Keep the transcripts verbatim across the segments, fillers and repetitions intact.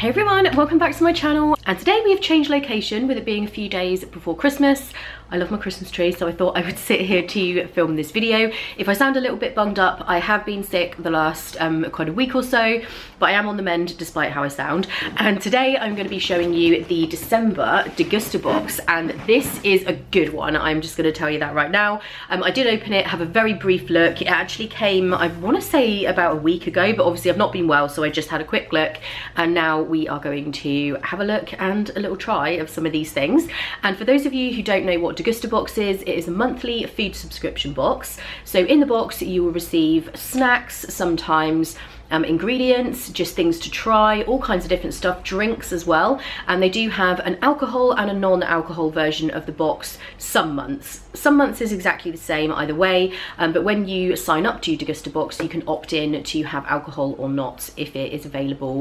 Hey everyone, welcome back to my channel, and today we have changed location with it being a few days before Christmas. I love my Christmas tree, so I thought I would sit here to film this video. If I sound a little bit bunged up, I have been sick the last um, kind of week or so, but I am on the mend despite how I sound. And today I'm going to be showing you the December Degusta Box, and this is a good one. I'm just going to tell you that right now. Um, I did open it, have a very brief look. It actually came, I want to say about a week ago, but obviously I've not been well, so I just had a quick look, and now we are going to have a look and a little try of some of these things. And for those of you who don't know what Degusta Box is, it is a monthly food subscription box. So in the box you will receive snacks, sometimes Um, ingredients, just things to try, all kinds of different stuff, drinks as well. And they do have an alcohol and a non-alcohol version of the box some months. Some months is exactly the same either way, um, but when you sign up to Degusta Box, you can opt in to have alcohol or not if it is available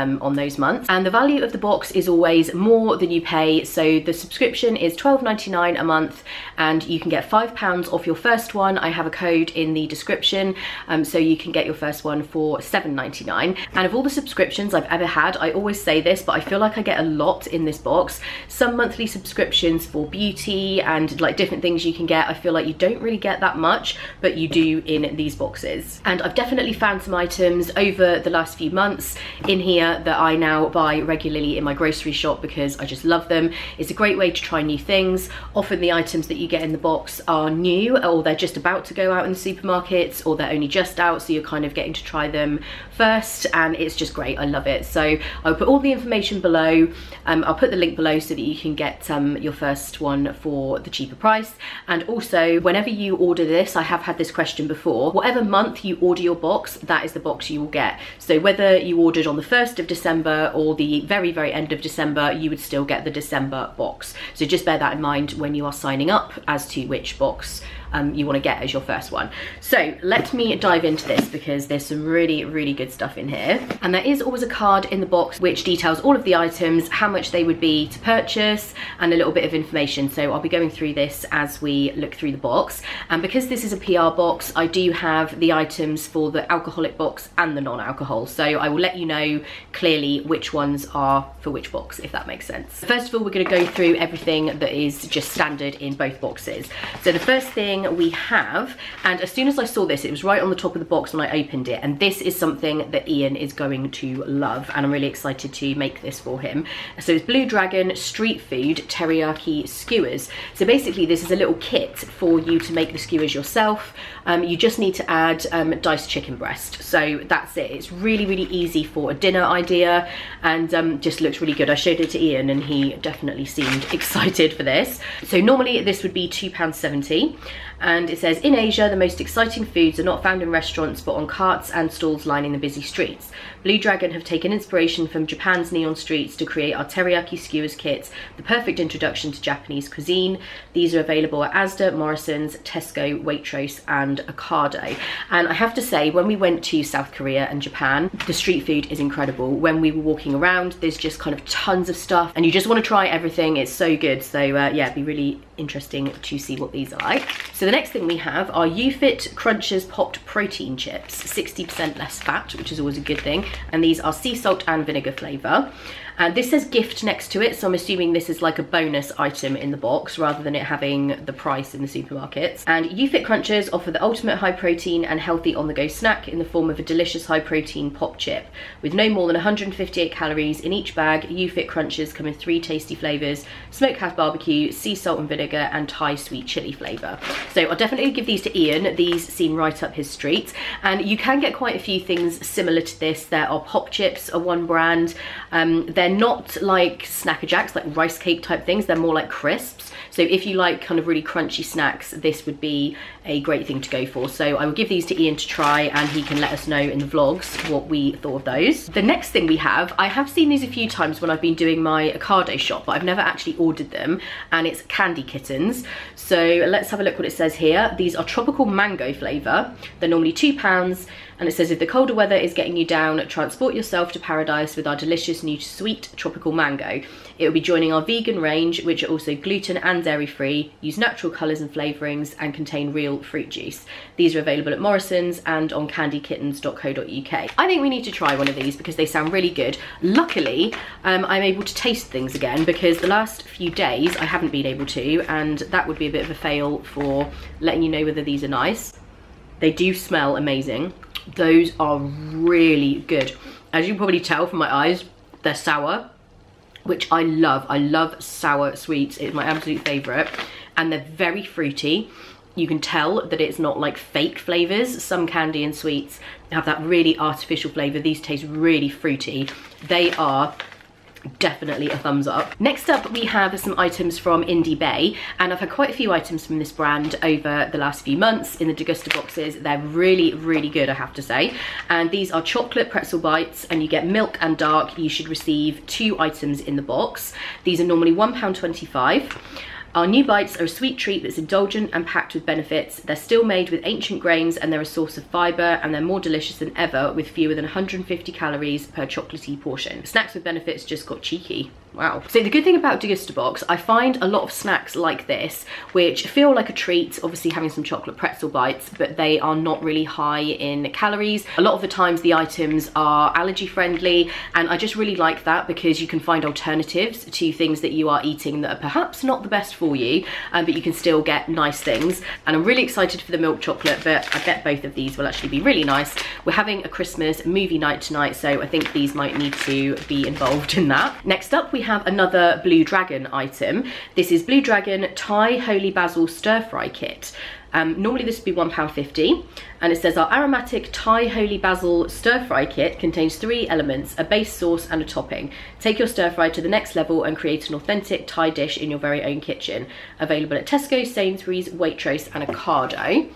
um, on those months. And the value of the box is always more than you pay, so the subscription is twelve ninety-nine a month, and you can get five pounds off your first one. I have a code in the description, um, so you can get your first one for seven ninety-nine. And of all the subscriptions I've ever had, I always say this, but I feel like I get a lot in this box. Some monthly subscriptions for beauty and like different things you can get, I feel like you don't really get that much, but you do in these boxes. And I've definitely found some items over the last few months in here that I now buy regularly in my grocery shop because I just love them. It's a great way to try new things. Often the items that you get in the box are new, or they're just about to go out in the supermarkets, or they're only just out, so you're kind of getting to try them first, and it's just great. I love it. So I'll put all the information below. um, I'll put the link below so that you can get um, your first one for the cheaper price. And also, whenever you order this, I have had this question before, whatever month you order your box, that is the box you will get. So whether you ordered on the first of December or the very very end of December, you would still get the December box. So just bear that in mind when you are signing up as to which box Um, you want to get as your first one. So let me dive into this because there's some really really good stuff in here. And there is always a card in the box which details all of the items, how much they would be to purchase, and a little bit of information. So I'll be going through this as we look through the box. And because this is a P R box, I do have the items for the alcoholic box and the non-alcohol, so I will let you know clearly which ones are for which box, if that makes sense. First of all, we're going to go through everything that is just standard in both boxes. So the first thing we have, and as soon as I saw this, it was right on the top of the box when I opened it, and this is something that Ian is going to love, and I'm really excited to make this for him. So it's Blue Dragon Street Food Teriyaki Skewers. So basically this is a little kit for you to make the skewers yourself. Um, you just need to add um, diced chicken breast, so that's it. It's really really easy for a dinner idea, and um, just looks really good. I showed it to Ian and he definitely seemed excited for this. So normally this would be two pounds seventy. And it says, in Asia, the most exciting foods are not found in restaurants, but on carts and stalls lining the busy streets. Blue Dragon have taken inspiration from Japan's neon streets to create our teriyaki skewers kits, the perfect introduction to Japanese cuisine. These are available at Asda, Morrison's, Tesco, Waitrose, and Ocado. And I have to say, when we went to South Korea and Japan, the street food is incredible. When we were walking around, there's just kind of tons of stuff, and you just want to try everything. It's so good. So uh, yeah, it'd be really interesting to see what these are like. So the next thing we have are U F I T Crunchers Popped Protein Chips, sixty percent less fat, which is always a good thing. And these are sea salt and vinegar flavour. And this says gift next to it, so I'm assuming this is like a bonus item in the box rather than it having the price in the supermarkets. And U F I T Crunchers offer the ultimate high protein and healthy on-the-go snack in the form of a delicious high protein pop chip. With no more than one hundred fifty-eight calories in each bag, U F I T Crunchers come in three tasty flavours: smokehouse barbecue, sea salt and vinegar, and Thai sweet chilli flavour. So I'll definitely give these to Ian. These seem right up his street. And you can get quite a few things similar to this. There are pop chips, a one brand. Um, they're not like Snacker Jacks, like rice cake type things. They're more like crisps. So if you like kind of really crunchy snacks, this would be a great thing to go for. So I will give these to Ian to try, and he can let us know in the vlogs what we thought of those. The next thing we have, I have seen these a few times when I've been doing my Ocado shop, but I've never actually ordered them, and it's Candy Kittens. So let's have a look what it says here. These are tropical mango flavour. They're normally two pounds, and it says, if the colder weather is getting you down, transport yourself to paradise with our delicious new sweet tropical mango. It will be joining our vegan range, which are also gluten and and dairy free, use natural colours and flavourings and contain real fruit juice. These are available at Morrison's and on candy kittens dot co dot U K. I think we need to try one of these because they sound really good. Luckily, um, I'm able to taste things again, because the last few days I haven't been able to, and that would be a bit of a fail for letting you know whether these are nice. They do smell amazing. Those are really good. As you can probably tell from my eyes, they're sour, which I love. I love sour sweets. It's my absolute favourite. And they're very fruity. You can tell that it's not like fake flavours. Some candy and sweets have that really artificial flavour. These taste really fruity. They are definitely a thumbs up. Next up, we have some items from Indie Bay, and I've had quite a few items from this brand over the last few months in the Degusta boxes. They're really, really good, I have to say. And these are chocolate pretzel bites, and you get milk and dark. You should receive two items in the box. These are normally one pound twenty-five. Our new bites are a sweet treat that's indulgent and packed with benefits. They're still made with ancient grains, and they're a source of fibre, and they're more delicious than ever with fewer than one hundred fifty calories per chocolatey portion. Snacks with benefits just got cheeky. Wow. So the good thing about Degusta Box, I find a lot of snacks like this, which feel like a treat, obviously having some chocolate pretzel bites, but they are not really high in calories. A lot of the times the items are allergy friendly, and I just really like that because you can find alternatives to things that you are eating that are perhaps not the best for you, um, but you can still get nice things. And I'm really excited for the milk chocolate, but I bet both of these will actually be really nice. We're having a Christmas movie night tonight, so I think these might need to be involved in that. Next up, we We have another Blue Dragon item. This is Blue Dragon Thai Holy Basil Stir Fry Kit. Um, normally this would be one pound fifty, and it says our aromatic Thai Holy Basil Stir Fry Kit contains three elements, a base sauce and a topping. Take your stir fry to the next level and create an authentic Thai dish in your very own kitchen. Available at Tesco, Sainsbury's, Waitrose and Ocado.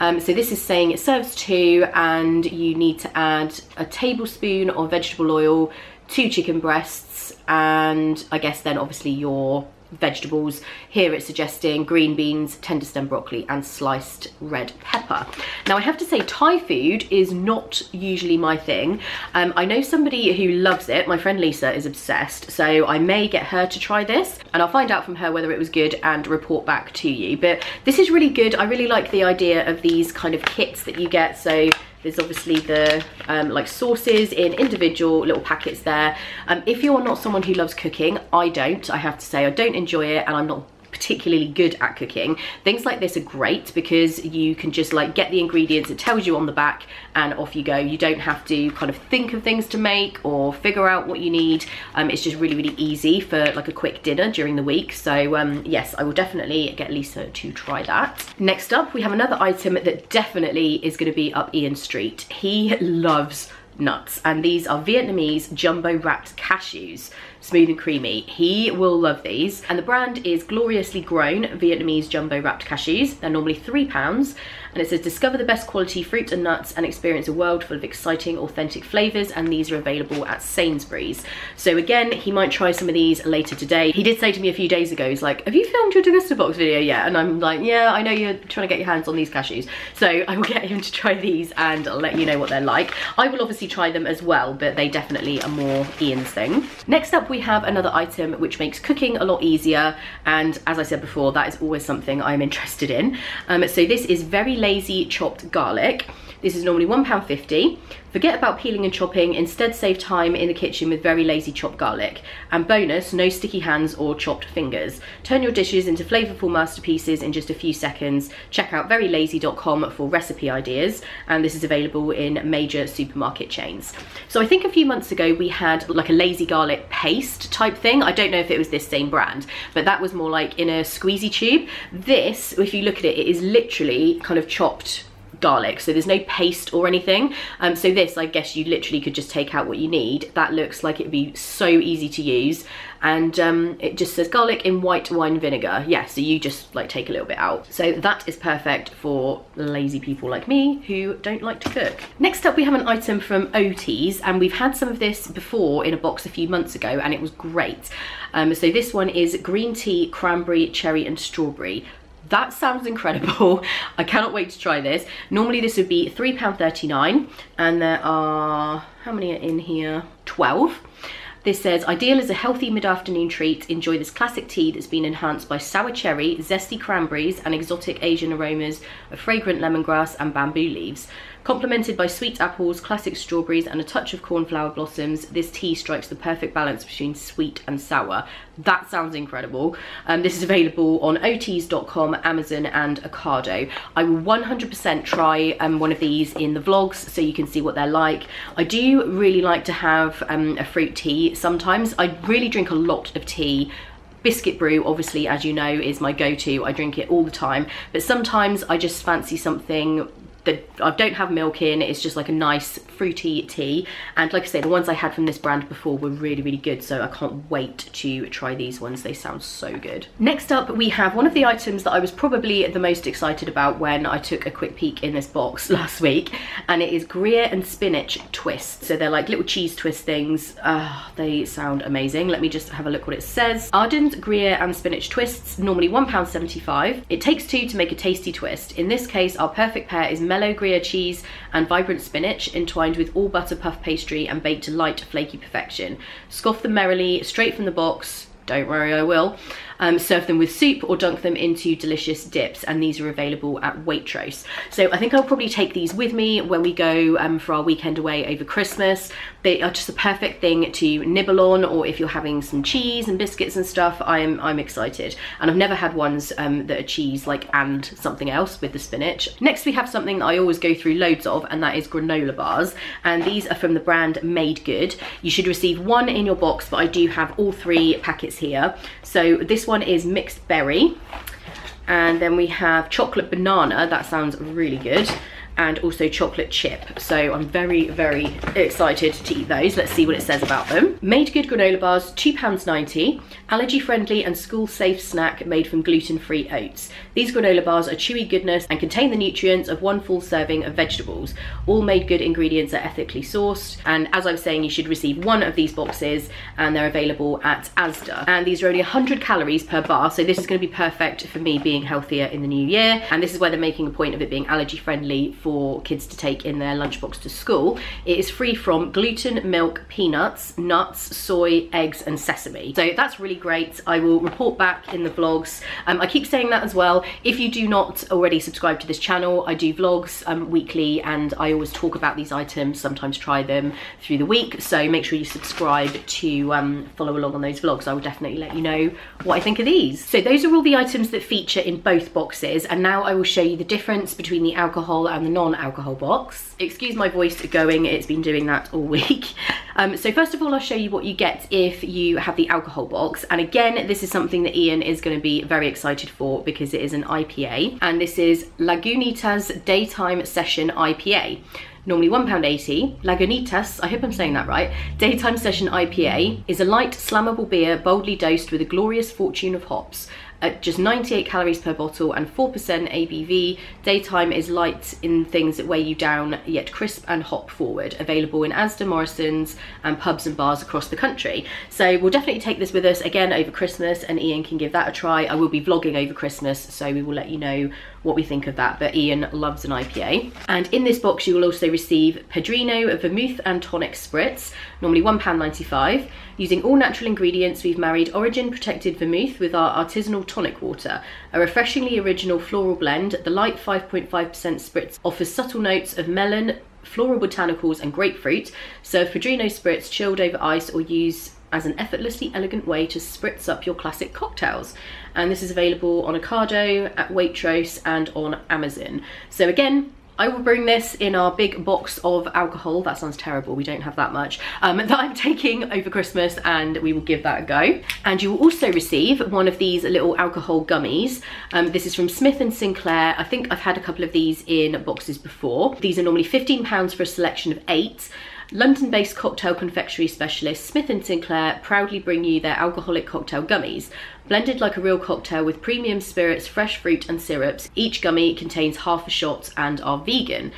Um, so this is saying it serves two, and you need to add a tablespoon of vegetable oil, two chicken breasts, and I guess then obviously your vegetables. Here it's suggesting green beans, tender stem broccoli and sliced red pepper. Now I have to say, Thai food is not usually my thing. Um, I know somebody who loves it. My friend Lisa is obsessed, so I may get her to try this, and I'll find out from her whether it was good and report back to you. But this is really good. I really like the idea of these kind of kits that you get. So there's obviously the um, like sauces in individual little packets there. Um, if you're not someone who loves cooking, I don't, I have to say, I don't enjoy it, and I'm not particularly good at cooking. Things like this are great because you can just like get the ingredients, it tells you on the back, and off you go. You don't have to kind of think of things to make or figure out what you need. Um, it's just really, really easy for like a quick dinner during the week. So um, yes, I will definitely get Lisa to try that. Next up, we have another item that definitely is going to be up Ian's street. He loves nuts, and these are Vietnamese jumbo wrapped cashews, smooth and creamy. He will love these, and the brand is Gloriously Grown Vietnamese jumbo wrapped cashews. They're normally three pounds, and it says discover the best quality fruit and nuts and experience a world full of exciting authentic flavors, and these are available at Sainsbury's. So again, he might try some of these later today. He did say to me a few days ago, he's like, have you filmed your Degusta Box video yet? And I'm like, yeah, I know you're trying to get your hands on these cashews, so I will get him to try these and I'll let you know what they're like. I will obviously try them as well, but they definitely are more Ian's thing. Next up, we have another item which makes cooking a lot easier, and as I said before, that is always something I'm interested in. Um, so this is Very Lazy chopped garlic. This is normally one pound fifty. Forget about peeling and chopping, instead save time in the kitchen with Very Lazy chopped garlic. And bonus, no sticky hands or chopped fingers. Turn your dishes into flavourful masterpieces in just a few seconds. Check out very lazy dot com for recipe ideas, and this is available in major supermarket chains. So I think a few months ago we had like a lazy garlic paste type thing. I don't know if it was this same brand, but that was more like in a squeezy tube. This, if you look at it, it is literally kind of chopped garlic, so there's no paste or anything. Um, so this, I guess you literally could just take out what you need. That looks like it'd be so easy to use. And um, it just says garlic in white wine vinegar. Yeah, so you just like take a little bit out. So that is perfect for lazy people like me who don't like to cook. Next up, we have an item from Oteas, and we've had some of this before in a box a few months ago, and it was great. Um, so this one is green tea, cranberry, cherry and strawberry. That sounds incredible. I cannot wait to try this. Normally this would be three pounds thirty-nine, and there are, how many are in here? twelve. This says, ideal as a healthy mid-afternoon treat, enjoy this classic tea that's been enhanced by sour cherry, zesty cranberries and exotic Asian aromas of fragrant lemongrass and bamboo leaves. Complemented by sweet apples, classic strawberries and a touch of cornflower blossoms, this tea strikes the perfect balance between sweet and sour. That sounds incredible. Um, this is available on Oteas dot com, Amazon and Ocado. I will one hundred percent try um, one of these in the vlogs so you can see what they're like. I do really like to have um, a fruit tea sometimes. I really drink a lot of tea. Biscuit brew, obviously, as you know, is my go-to. I drink it all the time, but sometimes I just fancy something that I don't have milk in. It's just like a nice fruity tea, and like I say, the ones I had from this brand before were really really good, so I can't wait to try these ones. They sound so good. Next up we have one of the items that I was probably the most excited about when I took a quick peek in this box last week, and it is Gruyere and spinach twists. So they're like little cheese twist things. Ah, oh, they sound amazing. Let me just have a look what it says. Arden's Gruyere and spinach twists, normally one pound seventy-five. It takes two to make a tasty twist. In this case, our perfect pair is mellow Gruyere cheese and vibrant spinach, entwined with all butter puff pastry and baked to light, flaky perfection. Scoff them merrily, straight from the box. Don't worry, I will. Um, serve them with soup or dunk them into delicious dips, and these are available at Waitrose. So I think I'll probably take these with me when we go um, for our weekend away over Christmas. They are just the perfect thing to nibble on, or if you're having some cheese and biscuits and stuff. I'm I'm excited, and I've never had ones um, that are cheese like and something else with the spinach. Next we have something that I always go through loads of, and that is granola bars, and these are from the brand Made Good. You should receive one in your box, but I do have all three packets here. So this one is mixed berry, and then we have chocolate banana, that sounds really good, and also chocolate chip. So I'm very very excited to eat those. Let's see what it says about them. Made Good granola bars, two pounds ninety, allergy friendly and school safe snack made from gluten-free oats. These granola bars are chewy goodness and contain the nutrients of one full serving of vegetables. All Made Good ingredients are ethically sourced, and as I was saying, you should receive one of these boxes, and they're available at Asda, and these are only one hundred calories per bar, so this is going to be perfect for me being healthier in the new year. And this is where they're making a point of it being allergy friendly for kids to take in their lunchbox to school. It is free from gluten, milk, peanuts, nuts, soy, eggs and sesame. So that's really great. I will report back in the vlogs. Um, I keep saying that as well. If you do not already subscribe to this channel, I do vlogs um, weekly, and I always talk about these items, sometimes try them through the week. So make sure you subscribe to um, follow along on those vlogs. I will definitely let you know what I think of these. So those are all the items that feature in both boxes, and now I will show you the difference between the alcohol and the non-alcohol box. Excuse my voice going, it's been doing that all week. Um, so first of all, I'll show you what you get if you have the alcohol box, and again this is something that Ian is going to be very excited for because it is an I P A, and this is Lagunitas Daytime Session I P A. Normally one pound eighty, Lagunitas, I hope I'm saying that right, Daytime Session I P A is a light, slammable beer boldly dosed with a glorious fortune of hops. At just ninety-eight calories per bottle and four percent A B V, Daytime is light in things that weigh you down, yet crisp and hop forward. Available in Asda, Morrison's and pubs and bars across the country. So we'll definitely take this with us again over Christmas, and Ian can give that a try. I will be vlogging over Christmas, so we will let you know what we think of that, but Ian loves an I P A. And in this box you will also receive Padrino Vermouth and Tonic Spritz, normally one pound ninety-five. Using all natural ingredients, we've married origin protected vermouth with our artisanal tonic water, a refreshingly original floral blend. The light five point five percent spritz offers subtle notes of melon, floral botanicals and grapefruit. Serve Padrino spritz chilled over ice or use as an effortlessly elegant way to spritz up your classic cocktails. And this is available on Ocado, at Waitrose and on Amazon. So again, I will bring this in our big box of alcohol. That sounds terrible, we don't have that much, um, that I'm taking over Christmas, and we will give that a go. And you will also receive one of these little alcohol gummies. Um, this is from Smith and Sinclair. I think I've had a couple of these in boxes before. These are normally fifteen pounds for a selection of eight. London-based cocktail confectionery specialist Smith and Sinclair proudly bring you their alcoholic cocktail gummies. Blended like a real cocktail with premium spirits, fresh fruit and syrups, each gummy contains half a shot and are vegan.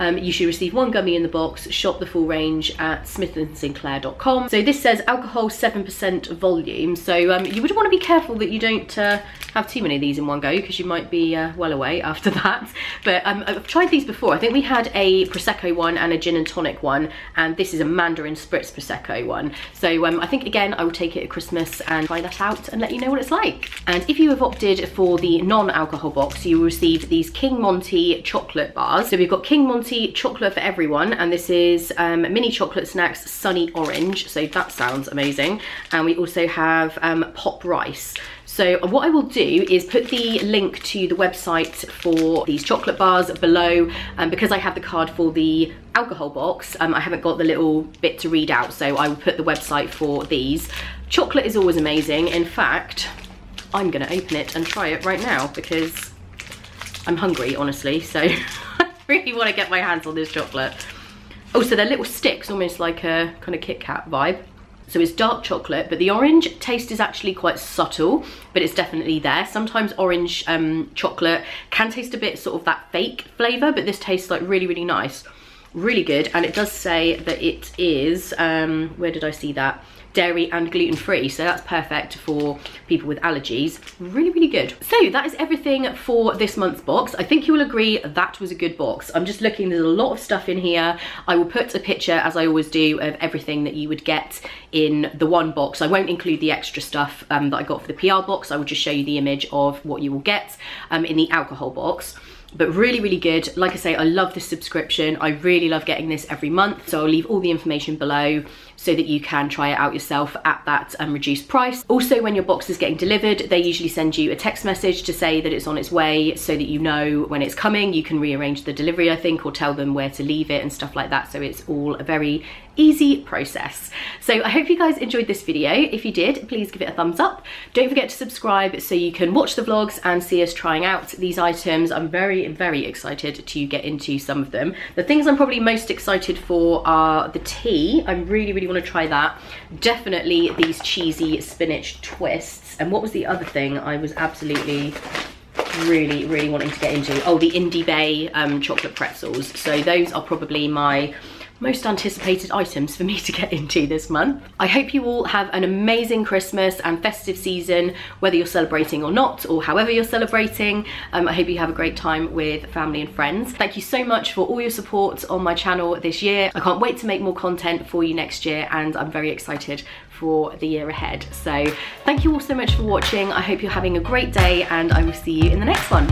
Um, you should receive one gummy in the box. Shop the full range at smith and sinclair dot com. So this says alcohol seven percent volume. So um, you would want to be careful that you don't uh, have too many of these in one go, because you might be uh, well away after that. But um, I've tried these before. I think we had a Prosecco one and a gin and tonic one, and this is a Mandarin Spritz Prosecco one. So um, I think, again, I will take it at Christmas and try that out and let you know what it's like. And if you have opted for the non-alcohol box, you will receive these King Monty chocolate bars. So we've got King Monty chocolate for everyone, and this is um, mini chocolate snacks, sunny orange. So that sounds amazing. And we also have um, pop rice. So what I will do is put the link to the website for these chocolate bars below, um, because I have the card for the alcohol box. Um, I haven't got the little bit to read out, so I will put the website for these. Chocolate is always amazing. In fact, I'm gonna open it and try it right now, because I'm hungry, honestly, so I really want to get my hands on this chocolate. Oh, so they're little sticks, almost like a kind of Kit Kat vibe. So it's dark chocolate, but the orange taste is actually quite subtle, but it's definitely there. Sometimes orange um, chocolate can taste a bit sort of that fake flavour, but this tastes like really, really nice. Really good, and it does say that it is, um, where did I see that? Dairy and gluten-free, so that's perfect for people with allergies. Really, really good. So that is everything for this month's box. I think you will agree that was a good box. I'm just looking, there's a lot of stuff in here. I will put a picture, as I always do, of everything that you would get in the one box. I won't include the extra stuff um, that I got for the P R box. I will just show you the image of what you will get um, in the alcohol box. But really, really good. Like I say, I love this subscription. I really love getting this every month. So I'll leave all the information below so that you can try it out yourself at that um, reduced price. Also, when your box is getting delivered, they usually send you a text message to say that it's on its way, so that you know when it's coming. You can rearrange the delivery, I think, or tell them where to leave it and stuff like that. So it's all a very easy process. So I hope you guys enjoyed this video. If you did, please give it a thumbs up. Don't forget to subscribe so you can watch the vlogs and see us trying out these items. I'm very, very excited to get into some of them. The things I'm probably most excited for are the tea. I really, really want to try that. Definitely these cheesy spinach twists. And what was the other thing I was absolutely really, really wanting to get into? Oh, the Indie Bay um, chocolate pretzels. So those are probably my most anticipated items for me to get into this month. I hope you all have an amazing Christmas and festive season, whether you're celebrating or not, or however you're celebrating. Um, I hope you have a great time with family and friends. Thank you so much for all your support on my channel this year. I can't wait to make more content for you next year, and I'm very excited for the year ahead. So thank you all so much for watching. I hope you're having a great day, and I will see you in the next one.